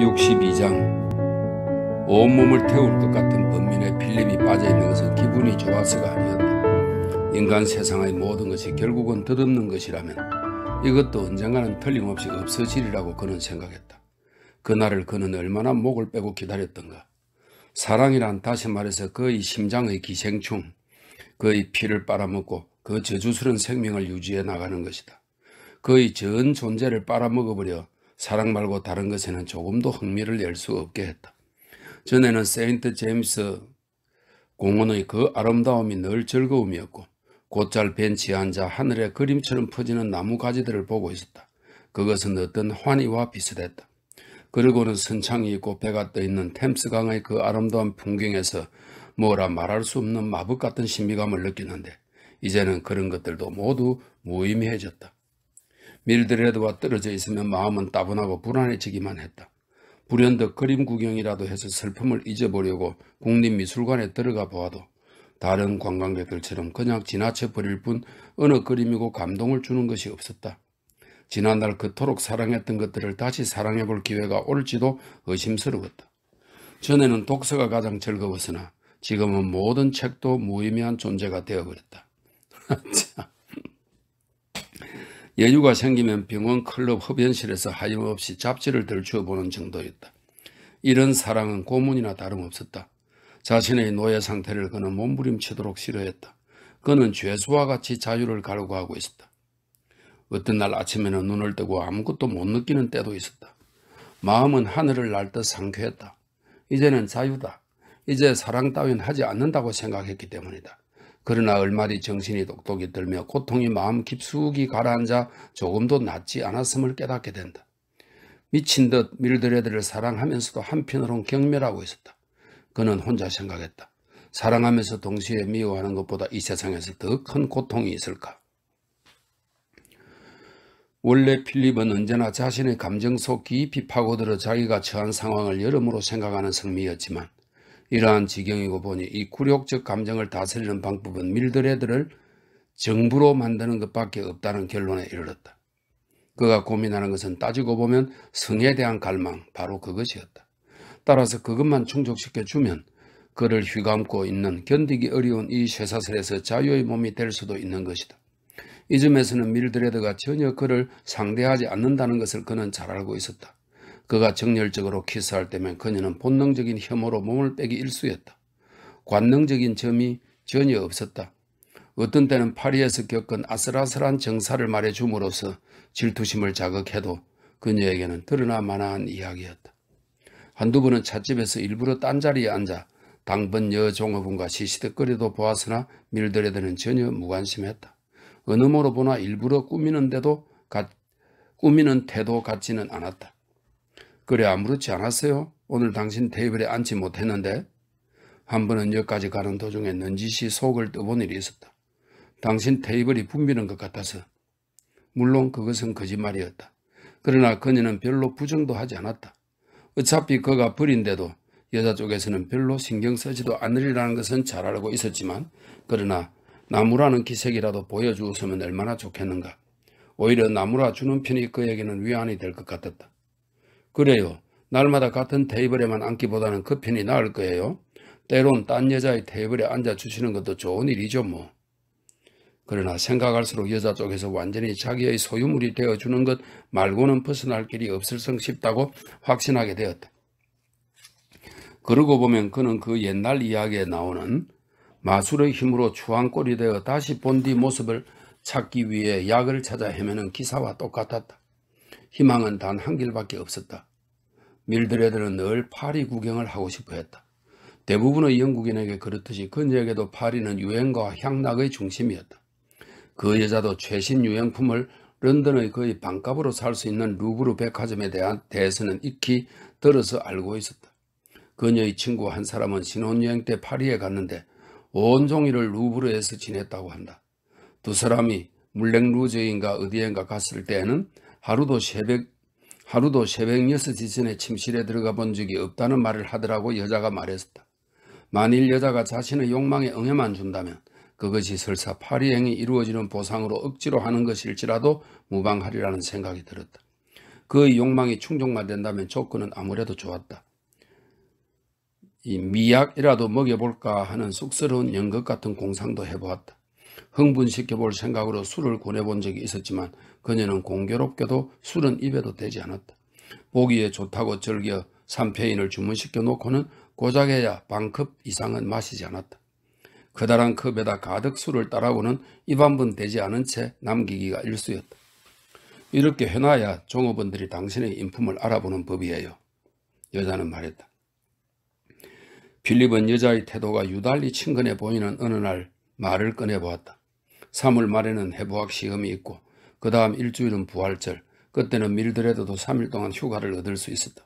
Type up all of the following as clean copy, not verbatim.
62장. 온몸을 태울 것 같은 번민에 필립이 빠져있는 것은 기분이 좋아서가 아니었다. 인간 세상의 모든 것이 결국은 덧없는 것이라면 이것도 언젠가는 틀림없이 없어지리라고 그는 생각했다. 그날을 그는 얼마나 목을 빼고 기다렸던가. 사랑이란 다시 말해서 그의 심장의 기생충, 그의 피를 빨아먹고 그 저주스런 생명을 유지해 나가는 것이다. 그의 전 존재를 빨아먹어버려 사랑 말고 다른 것에는 조금도 흥미를 낼 수 없게 했다. 전에는 세인트 제임스 공원의 그 아름다움이 늘 즐거움이었고 곧잘 벤치에 앉아 하늘에 그림처럼 퍼지는 나무 가지들을 보고 있었다. 그것은 어떤 환희와 비슷했다. 그리고는 선창이 있고 배가 떠있는 템스강의 그 아름다운 풍경에서 뭐라 말할 수 없는 마법 같은 신비감을 느끼는데 이제는 그런 것들도 모두 무의미해졌다. 밀드레드와 떨어져 있으면 마음은 따분하고 불안해지기만 했다. 불현듯 그림 구경이라도 해서 슬픔을 잊어보려고 국립미술관에 들어가 보아도 다른 관광객들처럼 그냥 지나쳐버릴 뿐 어느 그림이고 감동을 주는 것이 없었다. 지난날 그토록 사랑했던 것들을 다시 사랑해볼 기회가 올지도 의심스러웠다. 전에는 독서가 가장 즐거웠으나 지금은 모든 책도 무의미한 존재가 되어버렸다. 여유가 생기면 병원 클럽 흡연실에서 하염없이 잡지를 들추어보는 정도였다. 이런 사랑은 고문이나 다름없었다. 자신의 노예 상태를 그는 몸부림치도록 싫어했다. 그는 죄수와 같이 자유를 갈구하고 있었다. 어떤 날 아침에는 눈을 뜨고 아무것도 못 느끼는 때도 있었다. 마음은 하늘을 날 듯 상쾌했다. 이제는 자유다. 이제 사랑 따윈 하지 않는다고 생각했기 때문이다. 그러나 얼마 뒤 정신이 똑똑히 들며 고통이 마음 깊숙이 가라앉아 조금도 낫지 않았음을 깨닫게 된다. 미친 듯 밀드레드를 사랑하면서도 한편으론 경멸하고 있었다. 그는 혼자 생각했다. 사랑하면서 동시에 미워하는 것보다 이 세상에서 더 큰 고통이 있을까? 원래 필립은 언제나 자신의 감정 속 깊이 파고들어 자기가 처한 상황을 여러모로 생각하는 성미였지만 이러한 지경이고 보니 이 굴욕적 감정을 다스리는 방법은 밀드레드를 정부로 만드는 것밖에 없다는 결론에 이르렀다. 그가 고민하는 것은 따지고 보면 성에 대한 갈망, 바로 그것이었다. 따라서 그것만 충족시켜주면 그를 휘감고 있는 견디기 어려운 이 쇠사슬에서 자유의 몸이 될 수도 있는 것이다. 이 점에서는 밀드레드가 전혀 그를 상대하지 않는다는 것을 그는 잘 알고 있었다. 그가 정열적으로 키스할 때면 그녀는 본능적인 혐오로 몸을 빼기 일쑤였다. 관능적인 점이 전혀 없었다. 어떤 때는 파리에서 겪은 아슬아슬한 정사를 말해줌으로써 질투심을 자극해도 그녀에게는 드러나 마나한 이야기였다. 한두 번은 찻집에서 일부러 딴 자리에 앉아 당번 여종업원과 시시덕거리도 보았으나 밀드레드는 전혀 무관심했다. 어느 모로 보나 일부러 꾸미는 태도 같지는 않았다. 그래, 아무렇지 않았어요? 오늘 당신 테이블에 앉지 못했는데? 한 번은 역까지 가는 도중에 넌지시 속을 떠본 일이 있었다. 당신 테이블이 붐비는 것 같아서. 물론 그것은 거짓말이었다. 그러나 그녀는 별로 부정도 하지 않았다. 어차피 그가 버린데도 여자 쪽에서는 별로 신경 쓰지도 않으리라는 것은 잘 알고 있었지만 그러나 나무라는 기색이라도 보여주었으면 얼마나 좋겠는가. 오히려 나무라 주는 편이 그에게는 위안이 될 것 같았다. 그래요. 날마다 같은 테이블에만 앉기보다는 그 편이 나을 거예요. 때론 딴 여자의 테이블에 앉아주시는 것도 좋은 일이죠 뭐. 그러나 생각할수록 여자 쪽에서 완전히 자기의 소유물이 되어주는 것 말고는 벗어날 길이 없을 성 싶다고 확신하게 되었다. 그러고 보면 그는 그 옛날 이야기에 나오는 마술의 힘으로 추앙꼴이 되어 다시 본 뒤 모습을 찾기 위해 약을 찾아 헤매는 기사와 똑같았다. 희망은 단 한 길밖에 없었다. 밀드레드는 늘 파리 구경을 하고 싶어 했다. 대부분의 영국인에게 그렇듯이 그녀에게도 파리는 유행과 향락의 중심이었다. 그 여자도 최신 유행품을 런던의 거의 반값으로 살 수 있는 루브르 백화점에 대해서는 익히 들어서 알고 있었다. 그녀의 친구 한 사람은 신혼여행 때 파리에 갔는데 온종일을 루브르에서 지냈다고 한다. 두 사람이 물랭루즈인가 어디엔가 갔을 때에는 하루도 새벽 6시 전에 침실에 들어가 본 적이 없다는 말을 하더라고 여자가 말했다. 만일 여자가 자신의 욕망에 응해만 준다면 그것이 설사 파리행이 이루어지는 보상으로 억지로 하는 것일지라도 무방하리라는 생각이 들었다. 그 욕망이 충족만 된다면 조건은 아무래도 좋았다. 이 미약이라도 먹여볼까 하는 쑥스러운 연극 같은 공상도 해보았다. 흥분시켜볼 생각으로 술을 권해본 적이 있었지만 그녀는 공교롭게도 술은 입에도 대지 않았다. 보기에 좋다고 즐겨 삼페인을 주문시켜 놓고는 고작해야 반컵 이상은 마시지 않았다. 커다란 컵에다 가득 술을 따라고는 입 한 번 대지 않은 채 남기기가 일쑤였다. 이렇게 해놔야 종업원들이 당신의 인품을 알아보는 법이에요. 여자는 말했다. 필립은 여자의 태도가 유달리 친근해 보이는 어느 날 말을 꺼내보았다. 3월 말에는 해부학 시험이 있고 그 다음 일주일은 부활절, 그때는 밀드레드도 3일 동안 휴가를 얻을 수 있었다.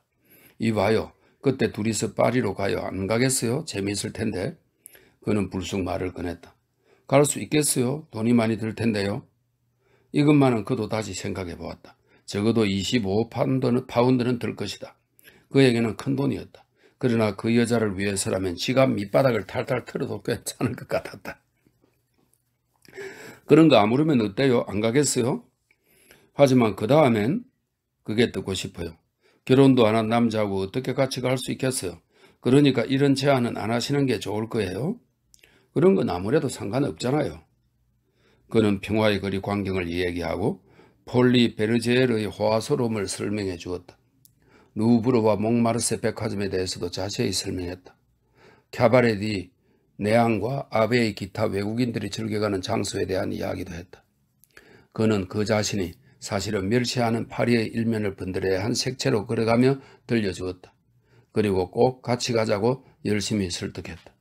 이봐요, 그때 둘이서 파리로 가요. 안 가겠어요? 재미있을 텐데. 그는 불쑥 말을 꺼냈다. 갈 수 있겠어요? 돈이 많이 들 텐데요. 이것만은 그도 다시 생각해 보았다. 적어도 25파운드는 들 것이다. 그에게는 큰 돈이었다. 그러나 그 여자를 위해서라면 지갑 밑바닥을 탈탈 털어도 괜찮을 것 같았다. 그런 거 아무르면 어때요? 안 가겠어요? 하지만 그 다음엔 그게 듣고 싶어요. 결혼도 안 한 남자하고 어떻게 같이 갈 수 있겠어요? 그러니까 이런 제안은 안 하시는 게 좋을 거예요? 그런 건 아무래도 상관없잖아요. 그는 평화의 거리 광경을 이야기하고 폴리 베르제르의 호화스러움을 설명해 주었다. 루브르와 몽마르세 백화점에 대해서도 자세히 설명했다. 캬바레디, 내항과 아베의 기타 외국인들이 즐겨가는 장소에 대한 이야기도 했다. 그는 그 자신이 사실은 멸시하는 파리의 일면을 번드레한 색채로 걸어가며 들려주었다. 그리고 꼭 같이 가자고 열심히 설득했다.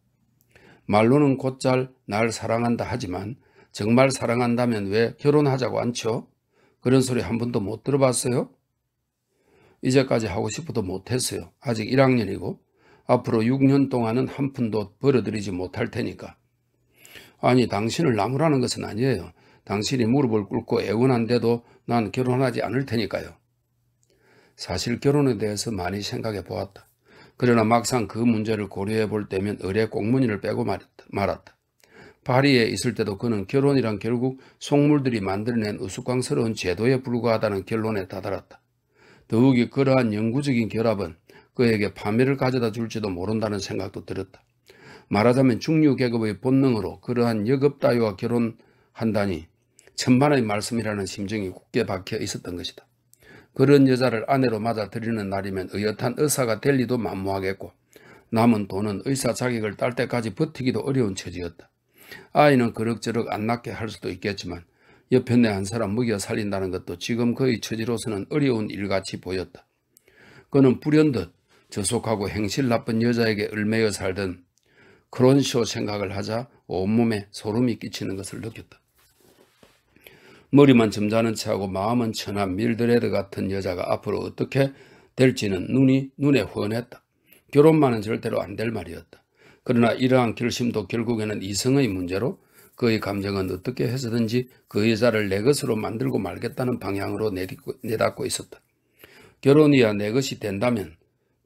말로는 곧잘 날 사랑한다 하지만 정말 사랑한다면 왜 결혼하자고 않죠? 그런 소리 한 번도 못 들어봤어요? 이제까지 하고 싶어도 못했어요. 아직 1학년이고 앞으로 6년 동안은 한 푼도 벌어들이지 못할 테니까. 아니, 당신을 나무라는 것은 아니에요. 당신이 무릎을 꿇고 애원한데도 난 결혼하지 않을 테니까요. 사실 결혼에 대해서 많이 생각해 보았다. 그러나 막상 그 문제를 고려해 볼 때면 의례 꽁무니를 빼고 말았다. 파리에 있을 때도 그는 결혼이란 결국 속물들이 만들어낸 우스꽝스러운 제도에 불과하다는 결론에 다다랐다. 더욱이 그러한 영구적인 결합은 그에게 파멸을 가져다 줄지도 모른다는 생각도 들었다. 말하자면 중류계급의 본능으로 그러한 여급 따위와 결혼한다니 천만의 말씀이라는 심정이 굳게 박혀 있었던 것이다. 그런 여자를 아내로 맞아들이는 날이면 의젓한 의사가 될 리도 만무하겠고 남은 돈은 의사 자격을 딸 때까지 버티기도 어려운 처지였다. 아이는 그럭저럭 안 낳게 할 수도 있겠지만 옆편네 한 사람 먹여 살린다는 것도 지금 그의 처지로서는 어려운 일같이 보였다. 그는 불현듯 저속하고 행실 나쁜 여자에게 얽매여 살던 크론쇼 생각을 하자 온몸에 소름이 끼치는 것을 느꼈다. 머리만 점잖은 체하고 마음은 천한 밀드레드 같은 여자가 앞으로 어떻게 될지는 눈에 훤했다. 결혼만은 절대로 안 될 말이었다. 그러나 이러한 결심도 결국에는 이성의 문제로 그의 감정은 어떻게 해서든지 그 여자를 내 것으로 만들고 말겠다는 방향으로 내닫고 있었다. 결혼이야 내 것이 된다면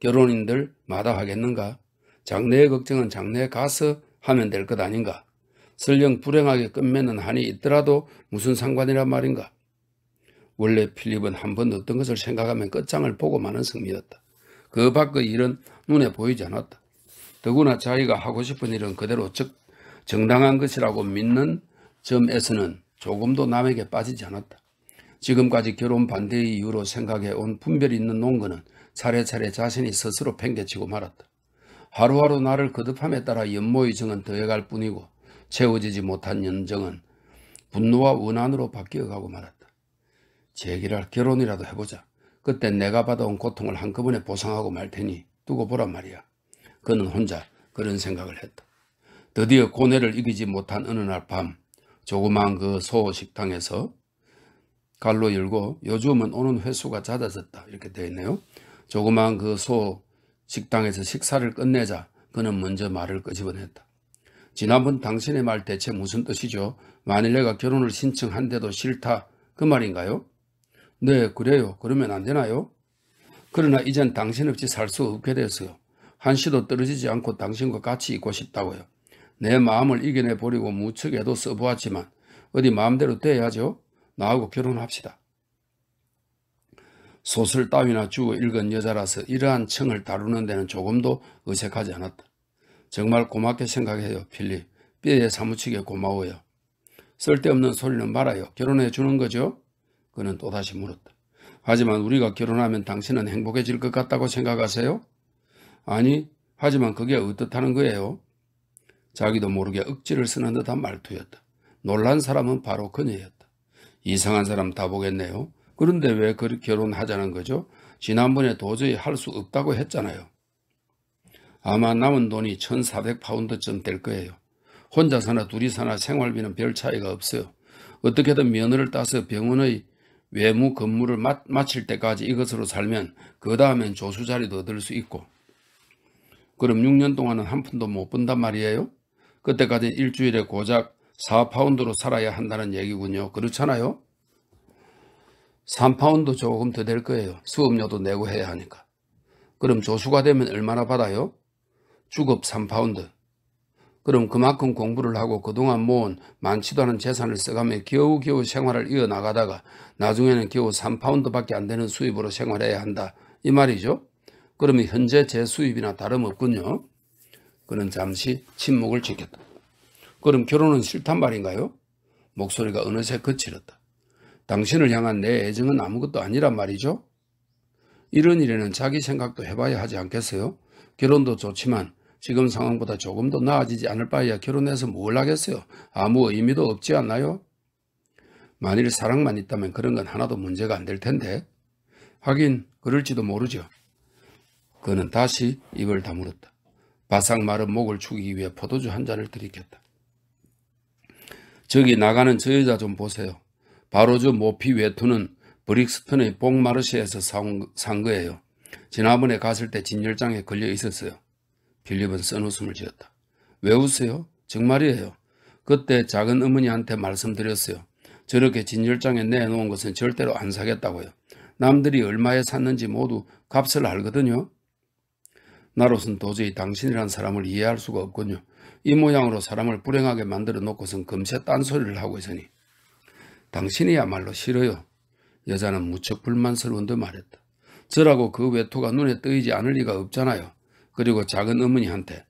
결혼인들 마다하겠는가? 장래의 걱정은 장래에 가서 하면 될 것 아닌가? 설령 불행하게 끝맺는 한이 있더라도 무슨 상관이란 말인가? 원래 필립은 한 번 어떤 것을 생각하면 끝장을 보고 마는 성미였다. 그 밖의 일은 눈에 보이지 않았다. 더구나 자기가 하고 싶은 일은 그대로 정당한 것이라고 믿는 점에서는 조금도 남에게 빠지지 않았다. 지금까지 결혼 반대의 이유로 생각해온 분별이 있는 논거는 차례차례 자신이 스스로 팽개치고 말았다. 하루하루 나를 거듭함에 따라 연모의 정은 더해갈 뿐이고 채워지지 못한 연정은 분노와 원한으로 바뀌어가고 말았다. 제기랄 결혼이라도 해보자. 그때 내가 받아온 고통을 한꺼번에 보상하고 말 테니 두고 보란 말이야. 그는 혼자 그런 생각을 했다. 드디어 고뇌를 이기지 못한 어느 날 밤 조그마한 그 소식당에서 갈로 열고 요즘은 오는 횟수가 잦아졌다 이렇게 되어 있네요. 조그마한 그 소식당에서 식사를 끝내자 그는 먼저 말을 끄집어냈다. 지난번 당신의 말 대체 무슨 뜻이죠? 만일 내가 결혼을 신청한데도 싫다 그 말인가요? 네, 그래요. 그러면 안 되나요? 그러나 이젠 당신 없이 살 수 없게 됐어요. 한시도 떨어지지 않고 당신과 같이 있고 싶다고요. 내 마음을 이겨내보려고 무척 애도 써보았지만 어디 마음대로 돼야죠. 나하고 결혼합시다. 소설 따위나 주워 읽은 여자라서 이러한 청을 다루는 데는 조금도 어색하지 않았다. 정말 고맙게 생각해요, 필립. 뼈에 사무치게 고마워요. 쓸데없는 소리는 말아요. 결혼해 주는 거죠? 그는 또다시 물었다. 하지만 우리가 결혼하면 당신은 행복해질 것 같다고 생각하세요? 아니, 하지만 그게 어떻다는 거예요? 자기도 모르게 억지를 쓰는 듯한 말투였다. 놀란 사람은 바로 그녀였다. 이상한 사람 다 보겠네요. 그런데 왜 결혼하자는 거죠? 지난번에 도저히 할 수 없다고 했잖아요. 아마 남은 돈이 1,400파운드쯤 될 거예요. 혼자 사나 둘이 사나 생활비는 별 차이가 없어요. 어떻게든 면허를 따서 병원의 외무 근무를 마칠 때까지 이것으로 살면 그 다음엔 조수 자리도 얻을 수 있고. 그럼 6년 동안은 한 푼도 못 번단 말이에요? 그때까지 일주일에 고작 4파운드로 살아야 한다는 얘기군요. 그렇잖아요? 3파운드 조금 더 될 거예요. 수업료도 내고 해야 하니까. 그럼 조수가 되면 얼마나 받아요? 주급 3파운드. 그럼 그만큼 공부를 하고 그동안 모은 많지도 않은 재산을 써가며 겨우겨우 생활을 이어나가다가 나중에는 겨우 3파운드밖에 안 되는 수입으로 생활해야 한다. 이 말이죠? 그러면 현재 제 수입이나 다름없군요. 그는 잠시 침묵을 지켰다. 그럼 결혼은 싫단 말인가요? 목소리가 어느새 거칠었다. 당신을 향한 내 애정은 아무것도 아니란 말이죠? 이런 일에는 자기 생각도 해봐야 하지 않겠어요? 결혼도 좋지만 지금 상황보다 조금 더 나아지지 않을 바에야 결혼해서 뭘 하겠어요? 아무 의미도 없지 않나요? 만일 사랑만 있다면 그런 건 하나도 문제가 안 될 텐데. 하긴 그럴지도 모르죠. 그는 다시 입을 다물었다. 바싹 마른 목을 축이기 위해 포도주 한 잔을 들이켰다. 저기 나가는 저 여자 좀 보세요. 바로 저 모피 외투는 브릭스턴의 봉마르시에서 산 거예요. 지난번에 갔을 때 진열장에 걸려 있었어요. 필립은 쓴웃음을 지었다. 왜 웃어요? 정말이에요. 그때 작은 어머니한테 말씀드렸어요. 저렇게 진열장에 내놓은 것은 절대로 안 사겠다고요. 남들이 얼마에 샀는지 모두 값을 알거든요. 나로선 도저히 당신이란 사람을 이해할 수가 없군요. 이 모양으로 사람을 불행하게 만들어 놓고선 금세 딴소리를 하고 있으니. 당신이야말로 싫어요. 여자는 무척 불만스러운 듯 말했다. 저라고 그 외투가 눈에 뜨이지 않을 리가 없잖아요. 그리고 작은 어머니한테.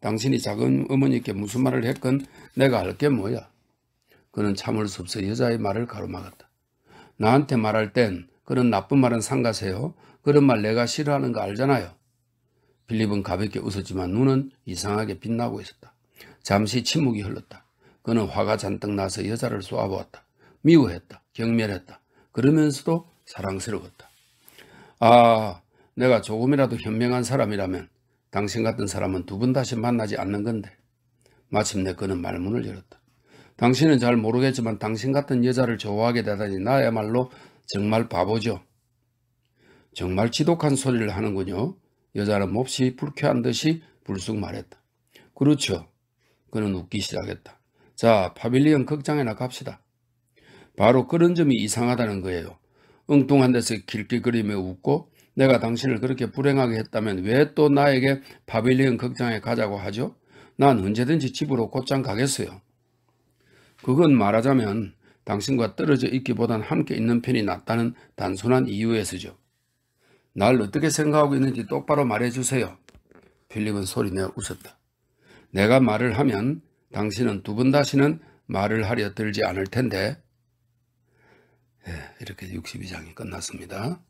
당신이 작은 어머니께 무슨 말을 했건 내가 알 게 뭐야. 그는 참을 수 없어 여자의 말을 가로막았다. 나한테 말할 땐 그런 나쁜 말은 삼가세요. 그런 말 내가 싫어하는 거 알잖아요. 필립은 가볍게 웃었지만 눈은 이상하게 빛나고 있었다. 잠시 침묵이 흘렀다. 그는 화가 잔뜩 나서 여자를 쏘아보았다. 미워했다. 경멸했다. 그러면서도 사랑스러웠다. 아, 내가 조금이라도 현명한 사람이라면 당신 같은 사람은 두 번 다시 만나지 않는 건데. 마침내 그는 말문을 열었다. 당신은 잘 모르겠지만 당신 같은 여자를 좋아하게 되다니 나야말로 정말 바보죠. 정말 지독한 소리를 하는군요. 여자는 몹시 불쾌한 듯이 불쑥 말했다. 그렇죠. 그는 웃기 시작했다. 자, 파빌리언 극장에나 갑시다. 바로 그런 점이 이상하다는 거예요. 엉뚱한 데서 길길거리며 웃고 내가 당신을 그렇게 불행하게 했다면 왜 또 나에게 파빌리언 극장에 가자고 하죠? 난 언제든지 집으로 곧장 가겠어요. 그건 말하자면 당신과 떨어져 있기보단 함께 있는 편이 낫다는 단순한 이유에서죠. 날 어떻게 생각하고 있는지 똑바로 말해주세요. 필립은 소리내어 웃었다. 내가 말을 하면 당신은 두 번 다시는 말을 하려 들지 않을 텐데. 네, 이렇게 62장이 끝났습니다.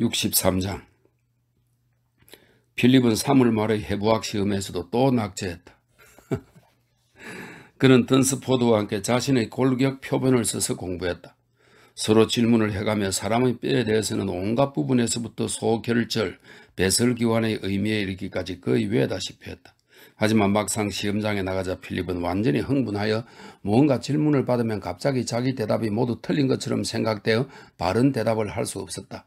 63장. 필립은 3월 말의 해부학 시험에서도 또 낙제했다. 그는 던스포드와 함께 자신의 골격 표본을 써서 공부했다. 서로 질문을 해가며 사람의 뼈에 대해서는 온갖 부분에서부터 소결절, 배설기관의 의미에 이르기까지 거의 외다시피 했다. 하지만 막상 시험장에 나가자 필립은 완전히 흥분하여 무언가 질문을 받으면 갑자기 자기 대답이 모두 틀린 것처럼 생각되어 바른 대답을 할 수 없었다.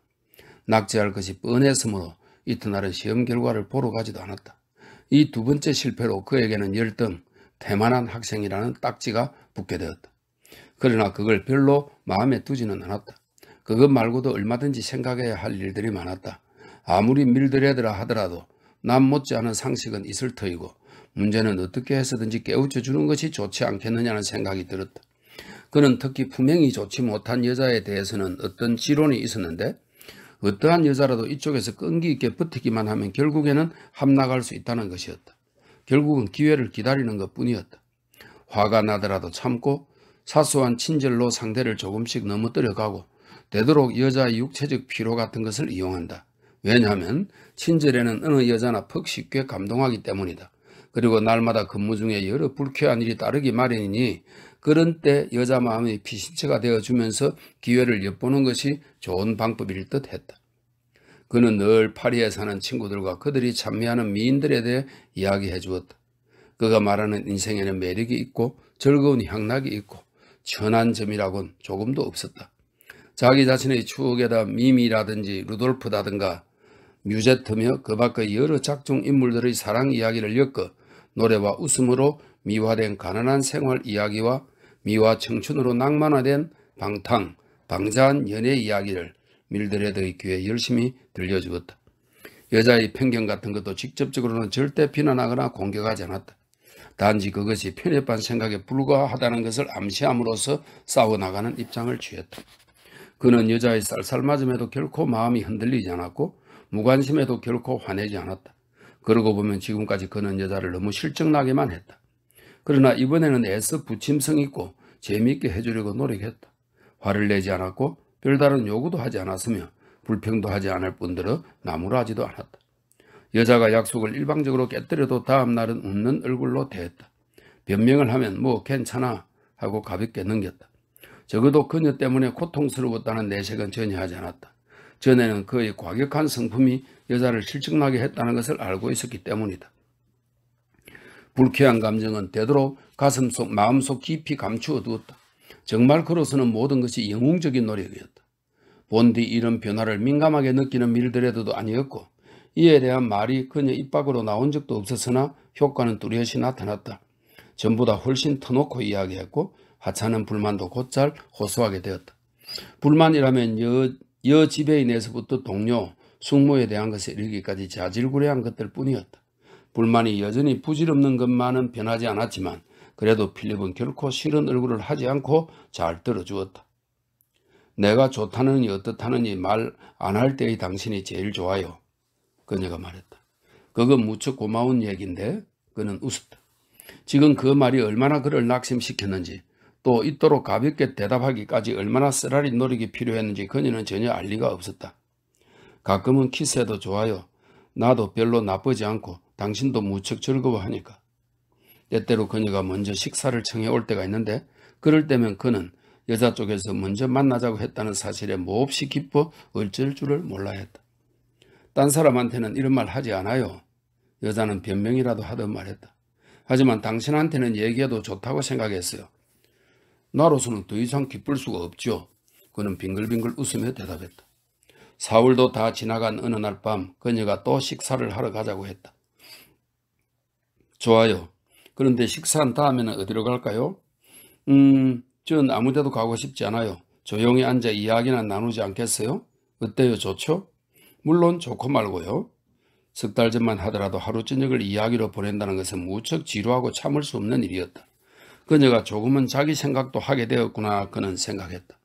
낙제할 것이 뻔했으므로 이튿날은 시험 결과를 보러 가지도 않았다. 이 두 번째 실패로 그에게는 열등, 태만한 학생이라는 딱지가 붙게 되었다. 그러나 그걸 별로 마음에 두지는 않았다. 그것 말고도 얼마든지 생각해야 할 일들이 많았다. 아무리 밀드레드라 하더라도 남 못지않은 상식은 있을 터이고 문제는 어떻게 해서든지 깨우쳐주는 것이 좋지 않겠느냐는 생각이 들었다. 그는 특히 품행이 좋지 못한 여자에 대해서는 어떤 지론이 있었는데 어떠한 여자라도 이쪽에서 끈기 있게 버티기만 하면 결국에는 함락할 수 있다는 것이었다. 결국은 기회를 기다리는 것뿐이었다. 화가 나더라도 참고 사소한 친절로 상대를 조금씩 넘어뜨려가고 되도록 여자의 육체적 피로 같은 것을 이용한다. 왜냐하면 친절에는 어느 여자나 퍽 쉽게 감동하기 때문이다. 그리고 날마다 근무 중에 여러 불쾌한 일이 따르기 마련이니 그런 때 여자 마음의 피신처가 되어주면서 기회를 엿보는 것이 좋은 방법일 듯 했다. 그는 늘 파리에 사는 친구들과 그들이 참여하는 미인들에 대해 이야기해 주었다. 그가 말하는 인생에는 매력이 있고 즐거운 향락이 있고 천한 점이라곤 조금도 없었다. 자기 자신의 추억에다 미미라든지 루돌프다든가 뮤제트며 그 밖의 여러 작중 인물들의 사랑 이야기를 엮어 노래와 웃음으로 미화된 가난한 생활 이야기와 미화 청춘으로 낭만화된 방탕, 방자한 연애 이야기를 밀드레드의 귀에 열심히 들려주었다. 여자의 편견 같은 것도 직접적으로는 절대 비난하거나 공격하지 않았다. 단지 그것이 편협한 생각에 불과하다는 것을 암시함으로써 싸워나가는 입장을 취했다. 그는 여자의 쌀쌀맞음에도 결코 마음이 흔들리지 않았고 무관심에도 결코 화내지 않았다. 그러고 보면 지금까지 그는 여자를 너무 실증나게만 했다. 그러나 이번에는 애써 부침성 있고 재미있게 해주려고 노력했다. 화를 내지 않았고 별다른 요구도 하지 않았으며 불평도 하지 않을 뿐더러 나무라지도 않았다. 여자가 약속을 일방적으로 깨뜨려도 다음날은 웃는 얼굴로 대했다. 변명을 하면 뭐 괜찮아 하고 가볍게 넘겼다. 적어도 그녀 때문에 고통스러웠다는 내색은 전혀 하지 않았다. 전에는 그의 과격한 성품이 여자를 실증나게 했다는 것을 알고 있었기 때문이다. 불쾌한 감정은 되도록 가슴속 마음속 깊이 감추어 두었다. 정말 그로서는 모든 것이 영웅적인 노력이었다. 본디 이런 변화를 민감하게 느끼는 밀드레드도 아니었고 이에 대한 말이 그녀 입 밖으로 나온 적도 없었으나 효과는 뚜렷이 나타났다. 전보다 훨씬 터놓고 이야기했고 하찮은 불만도 곧잘 호소하게 되었다. 불만이라면 여 지배인에서부터 동료, 숙모에 대한 것에 이르기까지 자질구레한 것들 뿐이었다. 불만이 여전히 부질없는 것만은 변하지 않았지만 그래도 필립은 결코 싫은 얼굴을 하지 않고 잘 들어주었다. 내가 좋다느니 어떻다느니 말 안 할 때의 당신이 제일 좋아요. 그녀가 말했다. 그건 무척 고마운 얘기인데 그는 웃었다. 지금 그 말이 얼마나 그를 낙심시켰는지 또 이토록 가볍게 대답하기까지 얼마나 쓰라린 노력이 필요했는지 그녀는 전혀 알 리가 없었다. 가끔은 키스해도 좋아요. 나도 별로 나쁘지 않고 당신도 무척 즐거워하니까. 때때로 그녀가 먼저 식사를 청해 올 때가 있는데 그럴 때면 그는 여자 쪽에서 먼저 만나자고 했다는 사실에 몹시 기뻐 어쩔 줄을 몰라 했다. 딴 사람한테는 이런 말 하지 않아요. 여자는 변명이라도 하듯 말했다. 하지만 당신한테는 얘기해도 좋다고 생각했어요. 나로서는 더 이상 기쁠 수가 없죠. 그는 빙글빙글 웃으며 대답했다. 4월도 다 지나간 어느 날 밤 그녀가 또 식사를 하러 가자고 했다. 좋아요. 그런데 식사한 다음에는 어디로 갈까요? 전 아무데도 가고 싶지 않아요. 조용히 앉아 이야기나 나누지 않겠어요? 어때요? 좋죠? 물론 좋고 말고요. 석 달 전만 하더라도 하루 저녁을 이야기로 보낸다는 것은 무척 지루하고 참을 수 없는 일이었다. 그녀가 조금은 자기 생각도 하게 되었구나 그는 생각했다.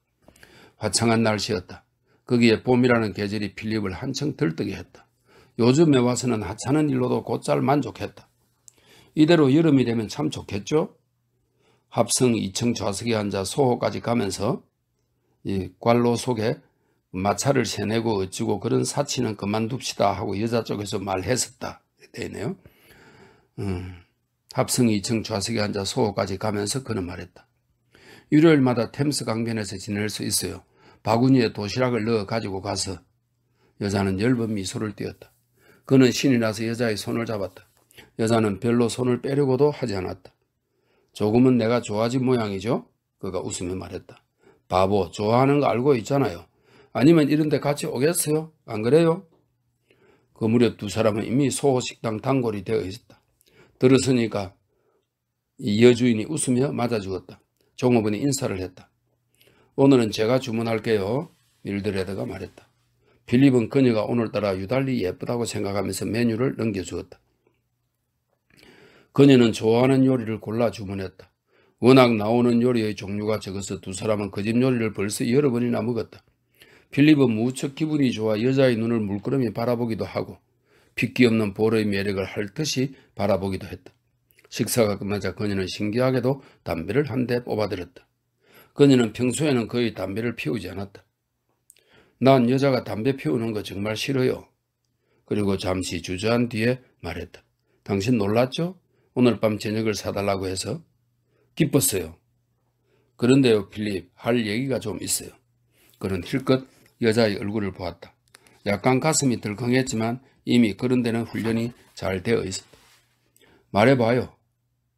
화창한 날씨였다. 거기에 봄이라는 계절이 필립을 한층 들뜨게 했다. 요즘에 와서는 하찮은 일로도 곧잘 만족했다. 이대로 여름이 되면 참 좋겠죠? 합성 2층 좌석에 앉아 소호까지 가면서 이 관로 속에 마차를 세내고 어찌고 그런 사치는 그만둡시다 하고 여자 쪽에서 말했었다. 되네요. 합성 2층 좌석에 앉아 소호까지 가면서 그는 말했다. 일요일마다 템스 강변에서 지낼 수 있어요. 바구니에 도시락을 넣어 가지고 가서. 여자는 엷은 미소를 띄었다. 그는 신이 나서 여자의 손을 잡았다. 여자는 별로 손을 빼려고도 하지 않았다. 조금은 내가 좋아진 모양이죠? 그가 웃으며 말했다. 바보, 좋아하는 거 알고 있잖아요. 아니면 이런 데 같이 오겠어요? 안 그래요? 그 무렵 두 사람은 이미 소호식당 단골이 되어 있었다. 들었으니까 이 여주인이 웃으며 맞아주었다. 종업원이 인사를 했다. 오늘은 제가 주문할게요. 밀드레드가 말했다. 필립은 그녀가 오늘따라 유달리 예쁘다고 생각하면서 메뉴를 넘겨주었다. 그녀는 좋아하는 요리를 골라 주문했다. 워낙 나오는 요리의 종류가 적어서 두 사람은 그 집 요리를 벌써 여러 번이나 먹었다. 필립은 무척 기분이 좋아 여자의 눈을 물끄러미 바라보기도 하고 핏기 없는 볼의 매력을 핥듯이 바라보기도 했다. 식사가 끝나자 그녀는 신기하게도 담배를 한 대 뽑아들였다. 그녀는 평소에는 거의 담배를 피우지 않았다. 난 여자가 담배 피우는 거 정말 싫어요. 그리고 잠시 주저한 뒤에 말했다. 당신 놀랐죠? 오늘 밤 저녁을 사달라고 해서? 기뻤어요. 그런데요, 필립, 할 얘기가 좀 있어요. 그는 힐끗 여자의 얼굴을 보았다. 약간 가슴이 덜컹했지만 이미 그런 데는 훈련이 잘 되어 있었다. 말해봐요.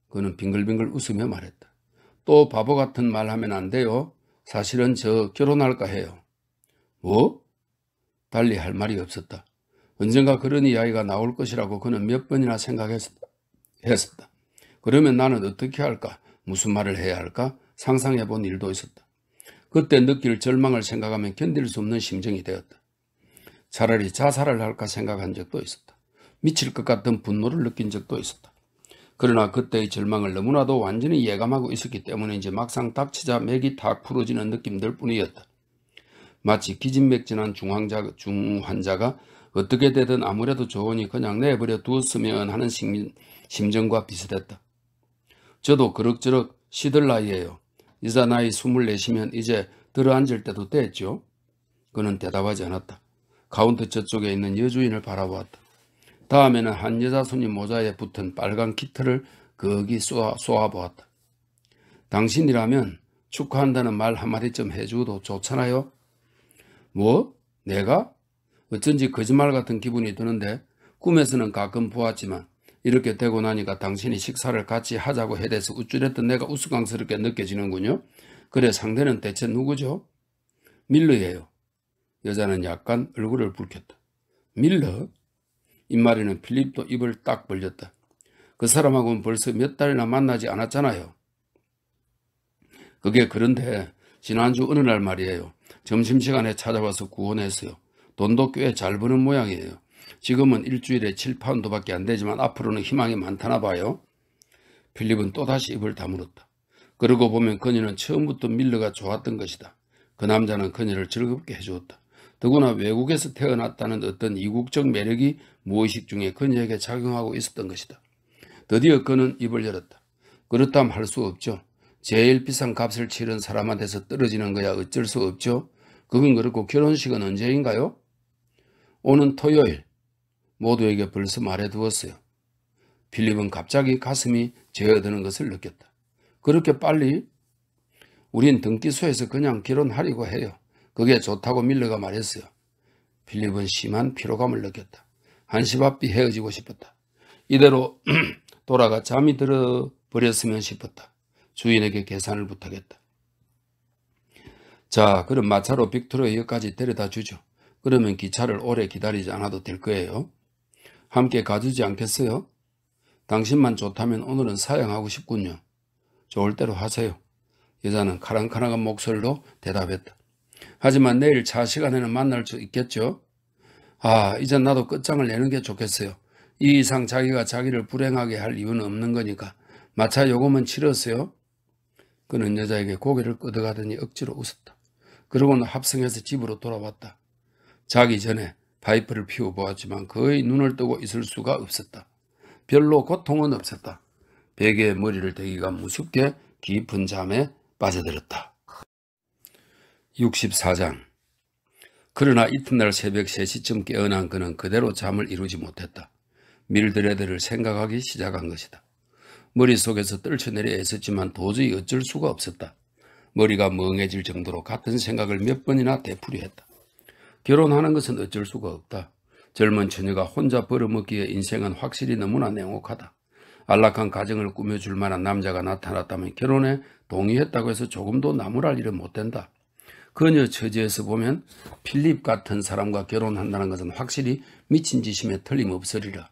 그는 빙글빙글 웃으며 말했다. 또 바보 같은 말 하면 안 돼요. 사실은 저 결혼할까 해요. 뭐? 달리 할 말이 없었다. 언젠가 그런 이야기가 나올 것이라고 그는 몇 번이나 생각했었다. 그러면 나는 어떻게 할까? 무슨 말을 해야 할까? 상상해 본 일도 있었다. 그때 느낄 절망을 생각하면 견딜 수 없는 심정이 되었다. 차라리 자살을 할까 생각한 적도 있었다. 미칠 것 같은 분노를 느낀 적도 있었다. 그러나 그때의 절망을 너무나도 완전히 예감하고 있었기 때문인지 막상 닥치자 맥이 탁 풀어지는 느낌들 뿐이었다. 마치 기진맥진한 중환자가 어떻게 되든 아무래도 좋으니 그냥 내버려 두었으면 하는 심정과 비슷했다. 저도 그럭저럭 시들 나이에요. 이제 나이 24시면 이제 들어앉을 때도 됐죠? 그는 대답하지 않았다. 카운터 저쪽에 있는 여주인을 바라보았다. 다음에는 한 여자 손님 모자에 붙은 빨간 키트를 거기 쏘아보았다. 당신이라면 축하한다는 말 한마디쯤 해줘도 좋잖아요? 뭐? 내가? 어쩐지 거짓말 같은 기분이 드는데 꿈에서는 가끔 보았지만 이렇게 되고 나니까 당신이 식사를 같이 하자고 해대서 우쭐했던 내가 우스꽝스럽게 느껴지는군요. 그래, 상대는 대체 누구죠? 밀러예요. 여자는 약간 얼굴을 붉혔다. 밀러? 입마리는 필립도 입을 딱 벌렸다. 그 사람하고는 벌써 몇 달이나 만나지 않았잖아요. 그게 그런데 지난주 어느 날 말이에요. 점심시간에 찾아와서 구원했어요. 돈도 꽤 잘 버는 모양이에요. 지금은 일주일에 7파운드밖에 안 되지만 앞으로는 희망이 많다나 봐요. 필립은 또다시 입을 다물었다. 그러고 보면 그녀는 처음부터 밀러가 좋았던 것이다. 그 남자는 그녀를 즐겁게 해주었다. 더구나 외국에서 태어났다는 어떤 이국적 매력이 무의식 중에 그녀에게 작용하고 있었던 것이다. 드디어 그는 입을 열었다. 그렇다면 할 수 없죠. 제일 비싼 값을 치른 사람한테서 떨어지는 거야 어쩔 수 없죠. 그건 그렇고 결혼식은 언제인가요? 오는 토요일. 모두에게 벌써 말해두었어요. 필립은 갑자기 가슴이 재어드는 것을 느꼈다. 그렇게 빨리? 우린 등기소에서 그냥 결혼하려고 해요. 그게 좋다고 밀러가 말했어요. 필립은 심한 피로감을 느꼈다. 한시바삐 헤어지고 싶었다. 이대로 돌아가 잠이 들어버렸으면 싶었다. 주인에게 계산을 부탁했다. 자, 그럼 마차로 빅토리아까지 데려다 주죠. 그러면 기차를 오래 기다리지 않아도 될 거예요. 함께 가주지 않겠어요? 당신만 좋다면 오늘은 사양하고 싶군요. 좋을 대로 하세요. 여자는 카랑카랑한 목소리로 대답했다. 하지만 내일 차 시간에는 만날 수 있겠죠? 아, 이젠 나도 끝장을 내는 게 좋겠어요. 이 이상 자기가 자기를 불행하게 할 이유는 없는 거니까. 마차 요금은 치렀어요? 그는 여자에게 고개를 끄덕하더니 억지로 웃었다. 그러고는 합성해서 집으로 돌아왔다. 자기 전에 파이프를 피워보았지만 거의 눈을 뜨고 있을 수가 없었다. 별로 고통은 없었다. 베개에 머리를 대기가 무섭게 깊은 잠에 빠져들었다. 64장. 그러나 이튿날 새벽 3시쯤 깨어난 그는 그대로 잠을 이루지 못했다. 밀드레드를 생각하기 시작한 것이다. 머릿속에서 떨쳐내려 애썼지만 도저히 어쩔 수가 없었다. 머리가 멍해질 정도로 같은 생각을 몇 번이나 되풀이했다. 결혼하는 것은 어쩔 수가 없다. 젊은 처녀가 혼자 벌어먹기에 인생은 확실히 너무나 냉혹하다. 안락한 가정을 꾸며줄 만한 남자가 나타났다면 결혼에 동의했다고 해서 조금도 나무랄 일은 못된다. 그녀 처지에서 보면 필립 같은 사람과 결혼한다는 것은 확실히 미친 짓임에 틀림없으리라.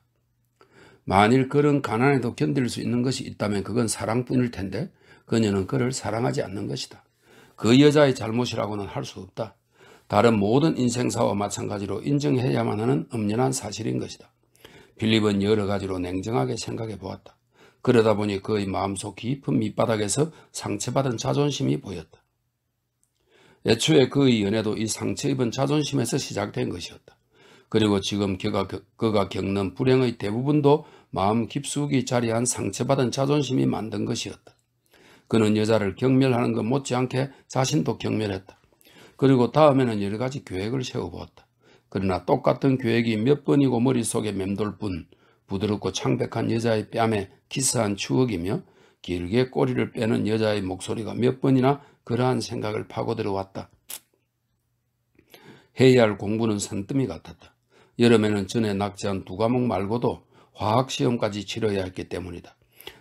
만일 그런 가난에도 견딜 수 있는 것이 있다면 그건 사랑뿐일 텐데 그녀는 그를 사랑하지 않는 것이다. 그 여자의 잘못이라고는 할 수 없다. 다른 모든 인생사와 마찬가지로 인정해야만 하는 엄연한 사실인 것이다. 필립은 여러 가지로 냉정하게 생각해 보았다. 그러다 보니 그의 마음속 깊은 밑바닥에서 상처받은 자존심이 보였다. 애초에 그의 연애도 이 상처입은 자존심에서 시작된 것이었다. 그리고 지금 그가 겪는 불행의 대부분도 마음 깊숙이 자리한 상처받은 자존심이 만든 것이었다. 그는 여자를 경멸하는 것 못지않게 자신도 경멸했다. 그리고 다음에는 여러 가지 계획을 세워보았다. 그러나 똑같은 계획이 몇 번이고 머릿속에 맴돌 뿐 부드럽고 창백한 여자의 뺨에 키스한 추억이며 길게 꼬리를 빼는 여자의 목소리가 몇 번이나 그러한 생각을 파고들어왔다. 해야 할 공부는 산더미 같았다. 여름에는 전에 낙제한 두 과목 말고도 화학시험까지 치러야 했기 때문이다.